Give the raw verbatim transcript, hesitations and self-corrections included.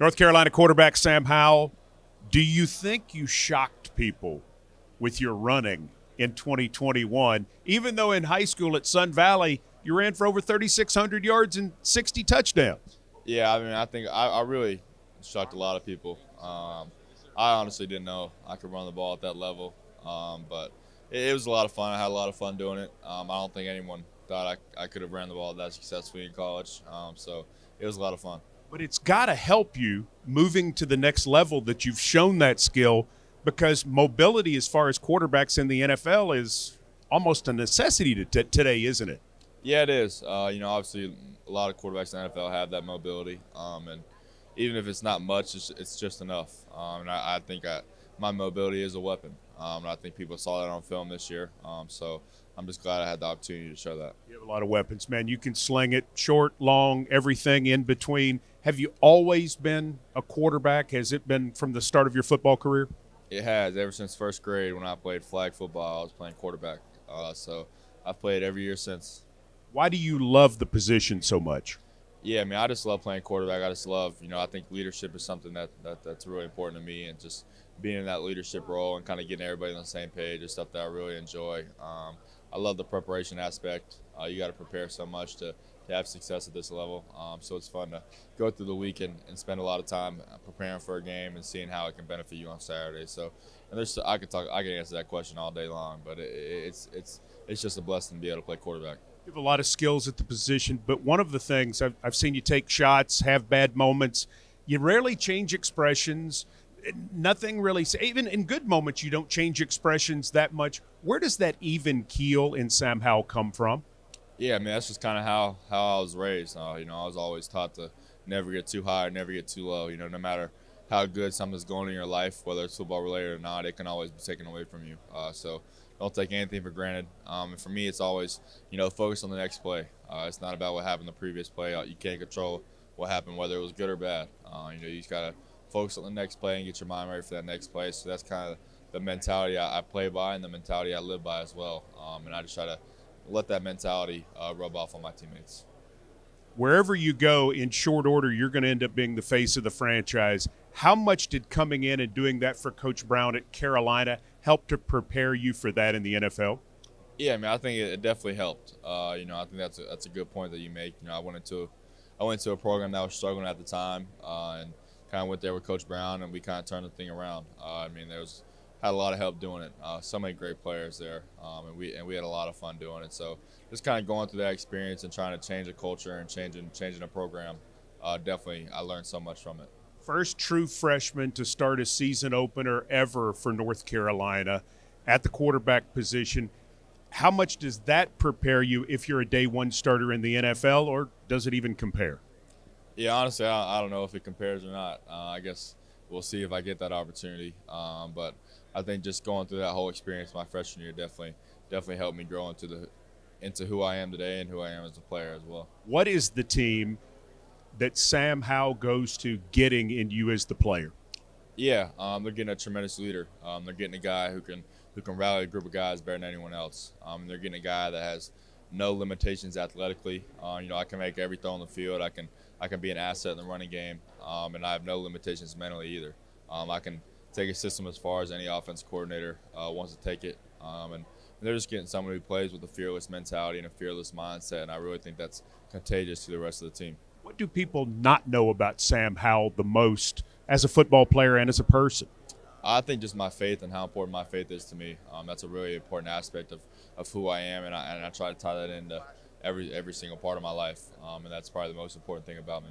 North Carolina quarterback Sam Howell, do you think you shocked people with your running in twenty twenty-one, even though in high school at Sun Valley you ran for over thirty-six hundred yards and sixty touchdowns? Yeah, I mean, I think I, I really shocked a lot of people. Um, I honestly didn't know I could run the ball at that level, um, but it, it was a lot of fun. I had a lot of fun doing it. Um, I don't think anyone thought I, I could have ran the ball that successfully in college, um, so it was a lot of fun. But it's got to help you moving to the next level that you've shown that skill, because mobility as far as quarterbacks in the N F L is almost a necessity to t today, isn't it? Yeah, it is. Uh, you know, obviously a lot of quarterbacks in the N F L have that mobility, um, and even if it's not much, it's, it's just enough. Um, and I, I think I, my mobility is a weapon, um, and I think people saw that on film this year. Um, so I'm just glad I had the opportunity to show that. You have a lot of weapons, man. You can sling it short, long, everything in between. Have you always been a quarterback? Has it been from the start of your football career? It has. Ever since first grade when I played flag football, I was playing quarterback. Uh, so I've played every year since. Why do you love the position so much? Yeah, I mean, I just love playing quarterback. I just love, you know, I think leadership is something that, that that's really important to me, and just being in that leadership role and kind of getting everybody on the same page is stuff that I really enjoy. Um, I love the preparation aspect. Uh, you got to prepare so much to, to have success at this level. Um, so it's fun to go through the week and, and spend a lot of time preparing for a game and seeing how it can benefit you on Saturday. So, and there's I could talk, I could answer that question all day long, but it, it's it's it's just a blessing to be able to play quarterback. You have a lot of skills at the position, but one of the things I've, I've seen you take shots, have bad moments. You rarely change expressions. Nothing really, even in good moments, you don't change expressions that much. Where does that even keel in Sam Howell come from? Yeah, I mean, that's just kind of how, how I was raised. Uh, you know, I was always taught to never get too high or never get too low. You know, no matter how good something's going in your life, whether it's football related or not, it can always be taken away from you. Uh, so don't take anything for granted. Um, and for me, it's always, you know, focus on the next play. Uh, it's not about what happened the previous play. You can't control what happened, whether it was good or bad. Uh, you know, you just got to focus on the next play and get your mind ready for that next play. So that's kind of the mentality I, I play by and the mentality I live by as well. Um, and I just try to let that mentality uh, rub off on my teammates. Wherever you go, in short order, you're going to end up being the face of the franchise. How much did coming in and doing that for Coach Brown at Carolina help to prepare you for that in the N F L? Yeah, I mean, I think it definitely helped. Uh, you know, I think that's a, that's a good point that you make. You know, I went into, I went to a program that was struggling at the time, uh, and kind of went there with Coach Brown, and we kind of turned the thing around. Uh, I mean, there was had a lot of help doing it. Uh, so many great players there, um, and we and we had a lot of fun doing it. So just kind of going through that experience and trying to change a culture and changing changing a program, uh, definitely I learned so much from it. First true freshman to start a season opener ever for North Carolina at the quarterback position. How much does that prepare you if you're a day one starter in the N F L, or does it even compare? Yeah, honestly, I, I don't know if it compares or not. Uh, I guess we'll see if I get that opportunity. Um, but I think just going through that whole experience my freshman year definitely definitely helped me grow into the into who I am today and who I am as a player as well. What is the team that Sam Howell goes to getting in you as the player? Yeah, um, they're getting a tremendous leader. Um, they're getting a guy who can who can rally a group of guys better than anyone else. Um, they're getting a guy that has no limitations athletically. Uh, you know, I can make every throw on the field. I can I can be an asset in the running game, um, and I have no limitations mentally either. Um, I can take a system as far as any offense coordinator uh, wants to take it, um, and they're just getting someone who plays with a fearless mentality and a fearless mindset, and I really think that's contagious to the rest of the team. What do people not know about Sam Howell the most as a football player and as a person? I think just my faith and how important my faith is to me. Um, that's a really important aspect of, of who I am, and I, and I try to tie that into every every single part of my life, um, and that's probably the most important thing about me.